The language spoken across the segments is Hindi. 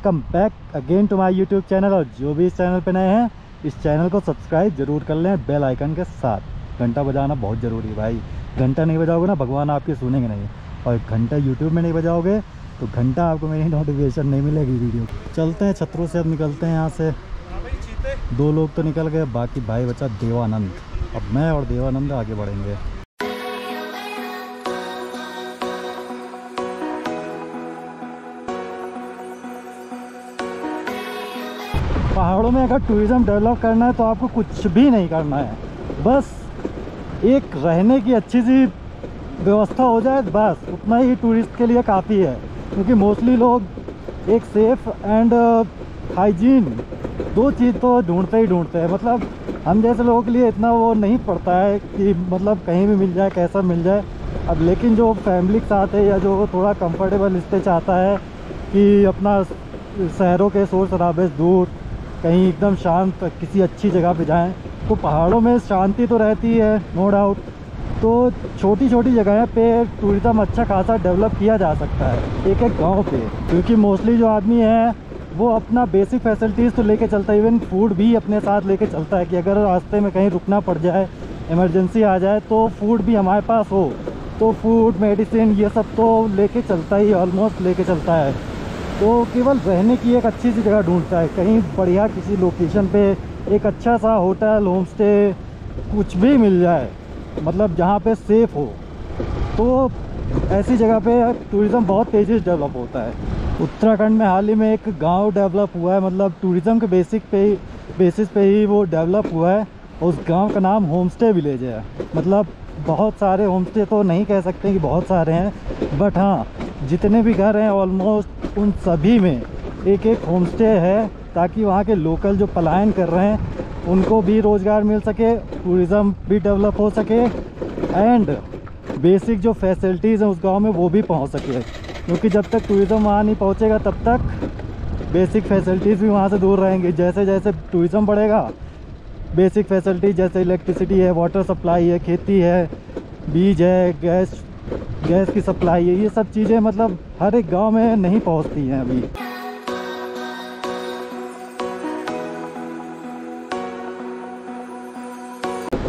Welcome back again to my YouTube channel. और जो भी इस चैनल पे नए हैं इस चैनल को सब्सक्राइब जरूर कर लें बेल आइकन के साथ। घंटा बजाना बहुत ज़रूरी है भाई, घंटा नहीं बजाओगे ना भगवान आपके सुनेंगे नहीं। और घंटा यूट्यूब में नहीं बजाओगे तो घंटा आपको मेरी नोटिफिकेशन नहीं मिलेगी वीडियो। चलते हैं छतरू से, अब निकलते हैं यहाँ से। दो लोग तो निकल गए, बाकी भाई बचा देवानंद। अब मैं और देवानंद आगे बढ़ेंगे। पहाड़ों में अगर टूरिज़्म डेवलप करना है तो आपको कुछ भी नहीं करना है, बस एक रहने की अच्छी सी व्यवस्था हो जाए, बस उतना ही टूरिस्ट के लिए काफ़ी है। क्योंकि मोस्टली लोग एक सेफ एंड हाइजीन दो चीज़ तो ढूंढते ही ढूंढते हैं। मतलब हम जैसे लोगों के लिए इतना वो नहीं पड़ता है कि मतलब कहीं भी मिल जाए कैसा मिल जाए। अब लेकिन जो फैमिली के साथ है या जो थोड़ा कंफर्टेबल स्टे चाहता है कि अपना शहरों के शोर शराबे से दूर कहीं एकदम शांत किसी अच्छी जगह पे जाएं, तो पहाड़ों में शांति तो रहती है नो डाउट। तो छोटी छोटी जगह पे टूरिज़म अच्छा खासा डेवलप किया जा सकता है एक एक गांव पे। क्योंकि मोस्टली जो आदमी है वो अपना बेसिक फैसिलिटीज़ तो लेके चलता है, इवन फूड भी अपने साथ लेके चलता है कि अगर रास्ते में कहीं रुकना पड़ जाए, इमरजेंसी आ जाए तो फूड भी हमारे पास हो। तो फूड, मेडिसिन ये सब तो लेके चलता ही, ऑलमोस्ट लेके चलता है। तो केवल रहने की एक अच्छी सी जगह ढूंढता है, कहीं बढ़िया किसी लोकेशन पे एक अच्छा सा होटल, होम स्टे, कुछ भी मिल जाए, मतलब जहाँ पे सेफ़ हो। तो ऐसी जगह पे टूरिज़्म बहुत तेज़ी से डेवलप होता है। उत्तराखंड में हाल ही में एक गांव डेवलप हुआ है, मतलब टूरिज़्म के बेसिस पे ही वो डेवलप हुआ है। उस गाँव का नाम होम स्टे विलेज है। मतलब बहुत सारे होम स्टे तो नहीं कह सकते कि बहुत सारे हैं, बट हाँ जितने भी घर हैं ऑलमोस्ट उन सभी में एक एक होम स्टे है, ताकि वहाँ के लोकल जो पलायन कर रहे हैं उनको भी रोज़गार मिल सके, टूरिज़्म भी डेवलप हो सके एंड बेसिक जो फैसिलिटीज़ हैं उस गांव में वो भी पहुँच सके। क्योंकि जब तक टूरिज़्म वहाँ नहीं पहुँचेगा तब तक बेसिक फैसिलिटीज़ भी वहाँ से दूर रहेंगी। जैसे जैसे टूरिज़्म बढ़ेगा, बेसिक फैसिलिटी जैसे इलेक्ट्रिसिटी है, वाटर सप्लाई है, खेती है, बीज है, गैस की सप्लाई है, ये सब चीज़ें मतलब हर एक गांव में नहीं पहुंचती हैं अभी।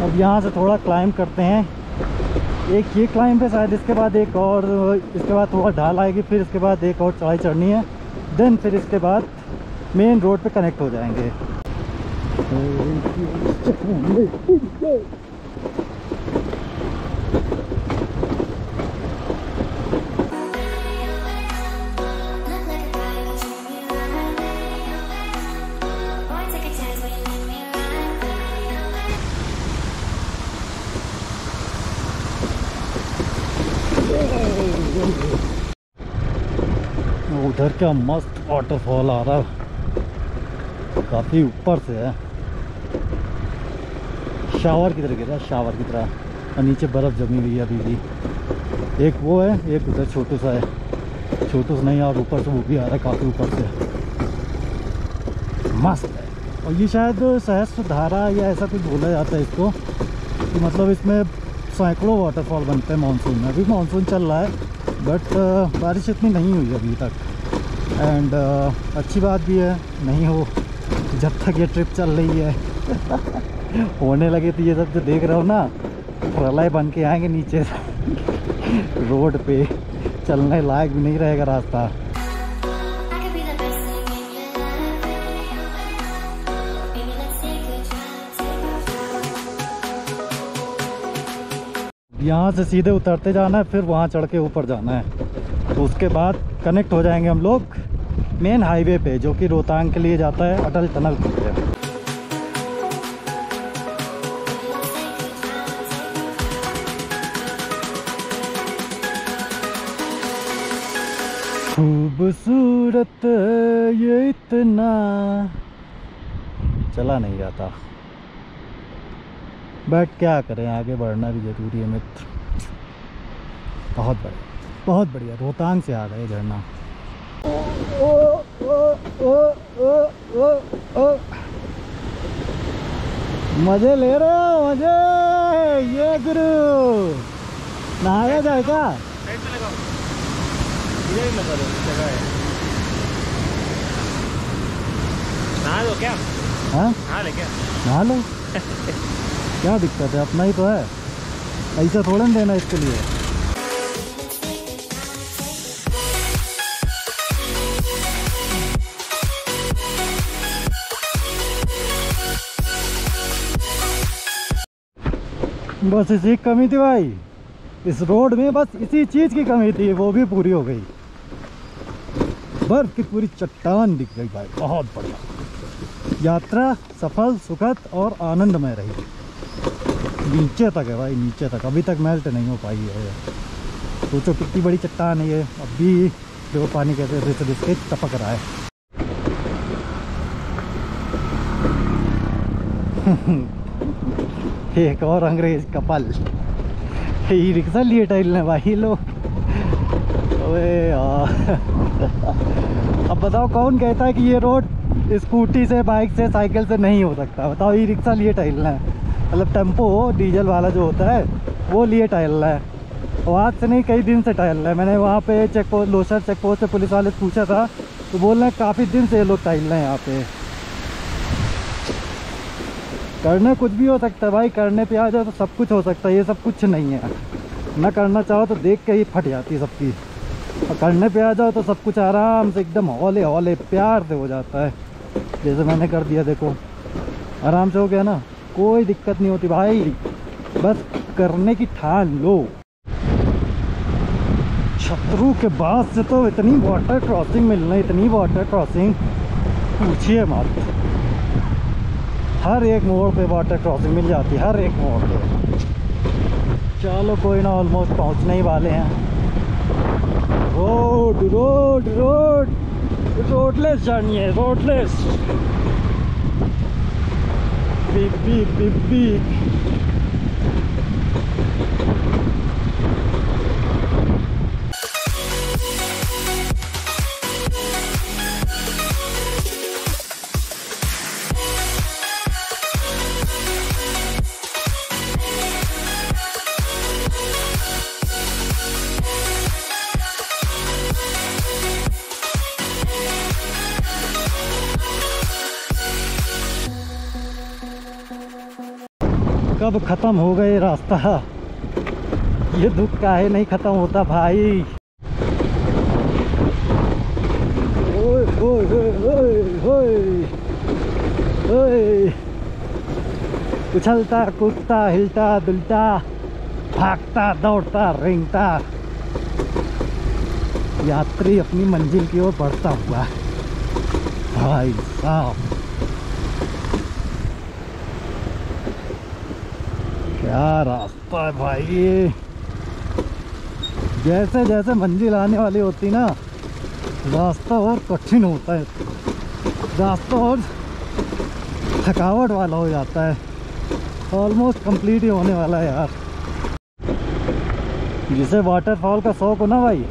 अब यहां से थोड़ा क्लाइंब करते हैं, एक ये क्लाइंब है शायद, इसके बाद एक और, इसके बाद थोड़ा ढाल आएगी, फिर इसके बाद एक और चढ़ाई चढ़नी है, देन फिर इसके बाद मेन रोड पे कनेक्ट हो जाएंगे। उधर क्या मस्त वाटरफॉल आ रहा है, काफ़ी ऊपर से है, शावर की तरह गिर रहा है, शावर की तरह। और नीचे बर्फ़ जमी हुई है अभी भी। एक वो है, एक उधर छोटू सा है, छोटू सा नहीं और ऊपर से वो भी आ रहा है काफ़ी ऊपर से, मस्त है। और ये शायद सहस्त्रधारा या ऐसा कुछ बोला जाता है इसको, कि मतलब इसमें सैकड़ों वाटरफॉल बनते हैं मानसून में। अभी मानसून चल रहा है बट बारिश इतनी नहीं हुई अभी तक एंड अच्छी बात भी है नहीं हो, जब तक ये ट्रिप चल रही है। होने लगे तो ये सब जो देख रहे हो ना प्रलय बन के आएंगे नीचे से। रोड पे चलने लायक भी नहीं रहेगा रास्ता। यहाँ से सीधे उतरते जाना है, फिर वहाँ चढ़ के ऊपर जाना है, तो उसके बाद कनेक्ट हो जाएंगे हम लोग मेन हाईवे पे जो कि रोहतांग के लिए जाता है, अटल टनल के लिए। खूबसूरत ये इतना चला नहीं जाता, बट क्या करें आगे बढ़ना भी ज़रूरी है मित्र। बहुत बढ़िया, बहुत बढ़िया। रोहतांग से आ गए झरना। मज़े ले रहे हो, मज़े ये गुरु नहाया जाए क्या? नहा लो क्या? हाँ ले क्या? नहा लो क्या दिक्कत है, अपना ही तो है, ऐसा थोड़ा ना देना इसके लिए। बस इसी कमी थी भाई इस रोड में, बस इसी चीज़ की कमी थी, वो भी पूरी हो गई। बर्फ की पूरी चट्टान दिख गई भाई, बहुत बढ़िया। यात्रा सफल, सुखद और आनंदमय रही। नीचे तक है भाई, नीचे तक अभी तक मेल्ट नहीं हो पाई है। सोचो कितनी बड़ी चट्टान है ये, अब भी देखो पानी कैसे रिस रिस के टपक रहा है। एक और अंग्रेज कपल ई रिक्शा लिए टहल ने भाई लोग। अब बताओ कौन कहता है कि ये रोड स्कूटी से, बाइक से, साइकिल से नहीं हो सकता? बताओ, ई रिक्शा लिए टहलना है, मतलब टेम्पो डीजल वाला जो होता है वो लिए टहलना है। और आज से नहीं कई दिन से टहलना है। मैंने वहाँ पे check post, Losar check post से पुलिस वाले पूछा था तो बोल रहे हैं काफ़ी दिन से ये लोग टहल रहे हैं यहाँ पे। करना कुछ भी हो सकता है भाई, करने पे आ जाओ तो सब कुछ हो सकता है। ये सब कुछ नहीं है, ना करना चाहो तो देख के ही फट जाती है सबकी, और करने पे आ जाओ तो सब कुछ आराम से एकदम हौले हौले प्यार से हो जाता है। जैसे मैंने कर दिया, देखो आराम से हो गया ना, कोई दिक्कत नहीं होती भाई, बस करने की ठान लो। छतरू के बाद से तो इतनी वाटर क्रॉसिंग मिलना, इतनी वाटर क्रॉसिंग पूछिए मत। हर एक मोड़ पे वाटर क्रॉसिंग मिल जाती है, हर एक मोड़ पे। चलो कोई ना, ऑलमोस्ट पहुंचने ही वाले हैं। रोड रोड रोड रोडलेस जानी है, roadless. Beep beep beep beep. कब ख़त्म हो गए रास्ता, ये दुख काहे नहीं ख़त्म होता भाई। ओए ओए ओए ओए ओए, उछलता कूदता, हिलता दुलता, भागता दौड़ता रेंगता यात्री अपनी मंजिल की ओर बढ़ता हुआ। भाई साहब क्या रास्ता है भाई। जैसे जैसे मंजिल आने वाली होती ना, रास्ता और कठिन होता है, रास्ता और थकावट वाला हो जाता है। ऑलमोस्ट कंप्लीट ही होने वाला है यार। जिसे वाटरफॉल का शौक हो ना भाई,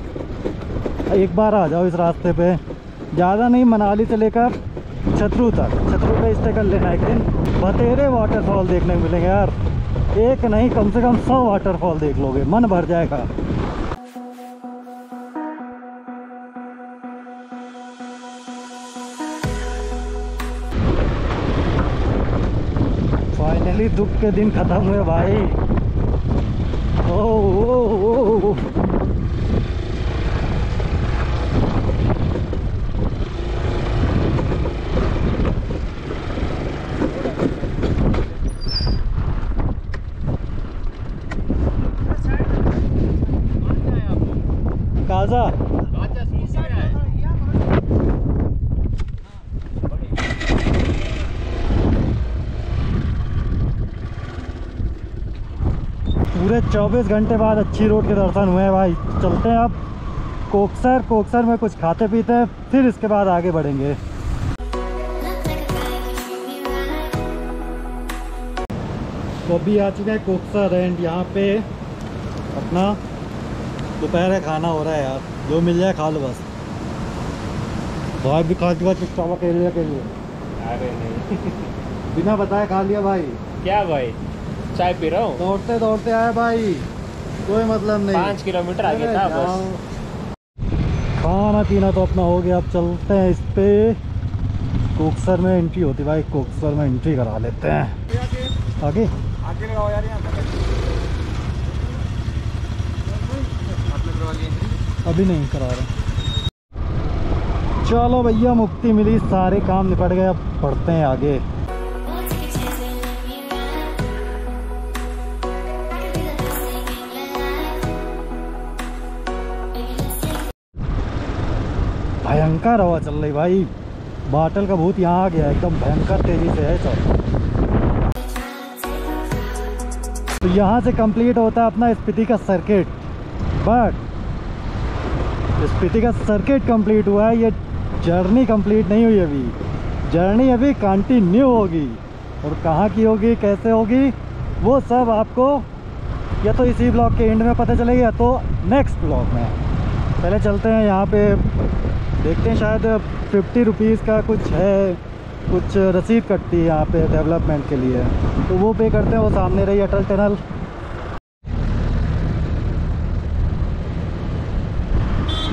एक बार आ जाओ इस रास्ते पे। ज़्यादा नहीं, मनाली से लेकर छतरू तक, छतरू पे स्टे कर लेना एक दिन। बतेरे वाटरफॉल देखने को मिलेंगे यार, एक नहीं कम से कम 100 वाटरफॉल देख लोगे, मन भर जाएगा। फाइनली दुख के दिन खत्म हुए भाई। ओ, ओ, ओ, ओ। पूरे 24 घंटे बाद अच्छी रोड के दर्शन हुए हैं भाई। चलते हैं अब कोकसर, कोकसर में कुछ खाते पीते हैं, फिर इसके बाद आगे बढ़ेंगे। तो अभी आ चुके हैं कोकसर एंड यहाँ पे अपना दोपहर का खाना हो रहा है यार, जो मिल जाए खा लो बस। भाई भी खा चुका चुपचाप अकेले अकेले, अरे नहीं बिना बताए खा लिया भाई। क्या भाई, चाय पी रहा हूँ, दौड़ते दौड़ते आया भाई, कोई मतलब नहीं। 5 किलोमीटर आगे था बस। खाना पीना तो अपना हो गया, अब चलते हैं इस पे कोकसर में एंट्री होती भाई, कोकसर में एंट्री करा लेते हैं। आगे आगे लगाओ यार, अभी नहीं करा रहे। चलो भैया मुक्ति मिली, सारे काम निपट गए, अब पढ़ते हैं आगे। भयंकर हवा चल रही भाई, बाटल का भूत यहाँ आ गया, एकदम भयंकर तेजी से है सब। तो यहाँ से कंप्लीट होता है अपना स्पीति का सर्किट, बट स्पीति का सर्किट कंप्लीट हुआ है, ये जर्नी कंप्लीट नहीं हुई अभी। जर्नी अभी कंटिन्यू होगी, और कहाँ की होगी, कैसे होगी, वो सब आपको या तो इसी ब्लॉग के एंड में पता चलेगा या तो नेक्स्ट ब्लॉग में। पहले चलते हैं यहाँ पे, देखते हैं शायद 50 रुपीज़ का कुछ है, कुछ रसीद कटती है यहाँ पे डेवलपमेंट के लिए, तो वो पे करते हैं। वो सामने रही अटल टनल।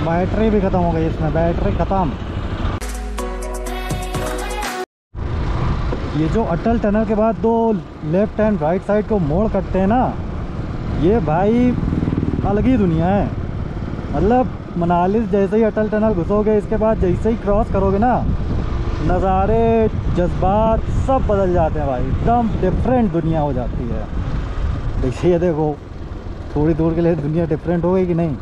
बैटरी भी ख़त्म हो गई इसमें, बैटरी ख़त्म। ये जो अटल टनल के बाद दो लेफ्ट एंड राइट साइड को मोड़ कटते हैं ना, ये भाई अलग ही दुनिया है। मतलब मनाली जैसे ही अटल टनल घुसोगे, इसके बाद जैसे ही क्रॉस करोगे ना, नज़ारे, जज्बात सब बदल जाते हैं भाई, एकदम डिफरेंट दुनिया हो जाती है। देखिए देखो, थोड़ी दूर के लिए दुनिया डिफरेंट हो गई कि नहीं।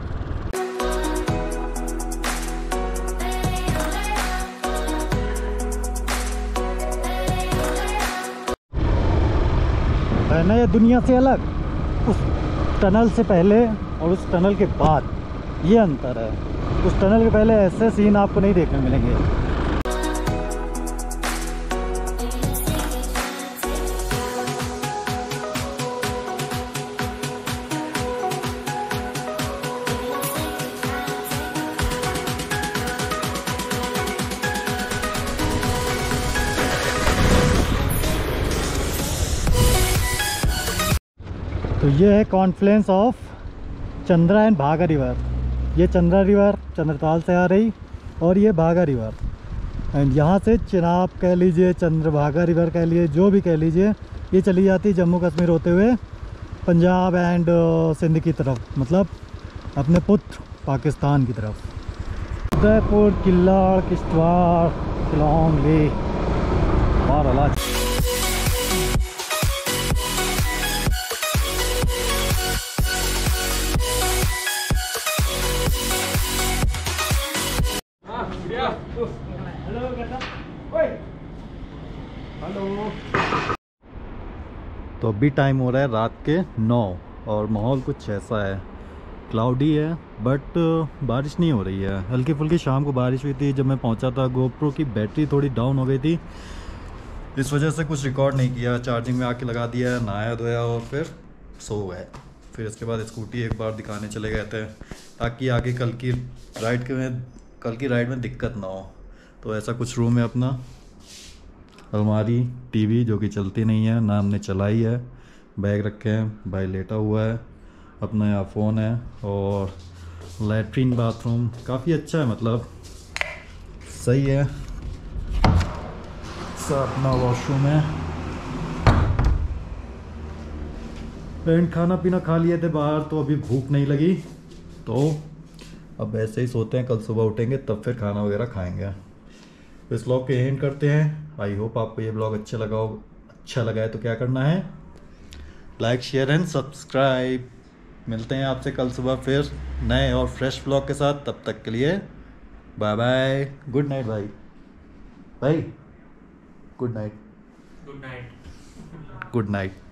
ना ये दुनिया से अलग, उस टनल से पहले और उस टनल के बाद ये अंतर है। उस टनल के पहले ऐसे सीन आपको नहीं देखने मिलेंगे। तो ये है confluence of Chandra and Bhaga river. ये चंद्रा रिवर चंद्रताल से आ रही, और ये भागा रिवर, एंड यहाँ से चनाब कह लीजिए, चंद्रभागा रिवर कह लीजिए, जो भी कह लीजिए, ये चली जाती है जम्मू कश्मीर होते हुए पंजाब एंड सिंध की तरफ, मतलब अपने पुत्र पाकिस्तान की तरफ। उदयपुर, किला किश्तवाड़, किलोंग, ले और अलाच। तो अभी टाइम हो रहा है रात के 9, और माहौल कुछ ऐसा है, क्लाउडी है बट बारिश नहीं हो रही है। हल्की फुल्की शाम को बारिश हुई थी, जब मैं पहुंचा था गोप्रो की बैटरी थोड़ी डाउन हो गई थी, इस वजह से कुछ रिकॉर्ड नहीं किया। चार्जिंग में आके लगा दिया, नहाया धोया और फिर सो गए। फिर इसके बाद स्कूटी एक बार दिखाने चले गए थे, ताकि आगे कल की राइड में दिक्कत ना हो। तो ऐसा कुछ रूम है अपना, अलमारी, टीवी जो कि चलती नहीं है, ना हमने चलाई है, बैग रखे हैं, भाई लेटा हुआ है, अपना यहाँ फ़ोन है, और लैट्रीन बाथरूम काफ़ी अच्छा है, मतलब सही है। अपना वॉशरूम है, एंड खाना पीना खा लिए थे बाहर, तो अभी भूख नहीं लगी, तो अब ऐसे ही सोते हैं। कल सुबह उठेंगे तब फिर खाना वगैरह खाएंगे। तो इस ब्लॉग के एंड करते हैं। आई होप आपको ये ब्लॉग अच्छा लगा हो। अच्छा लगा है तो क्या करना है, लाइक, शेयर एंड सब्सक्राइब। मिलते हैं आपसे कल सुबह फिर नए और फ्रेश ब्लॉग के साथ। तब तक के लिए बाय बाय, गुड नाइट भाई। भाई good night, good night, good night.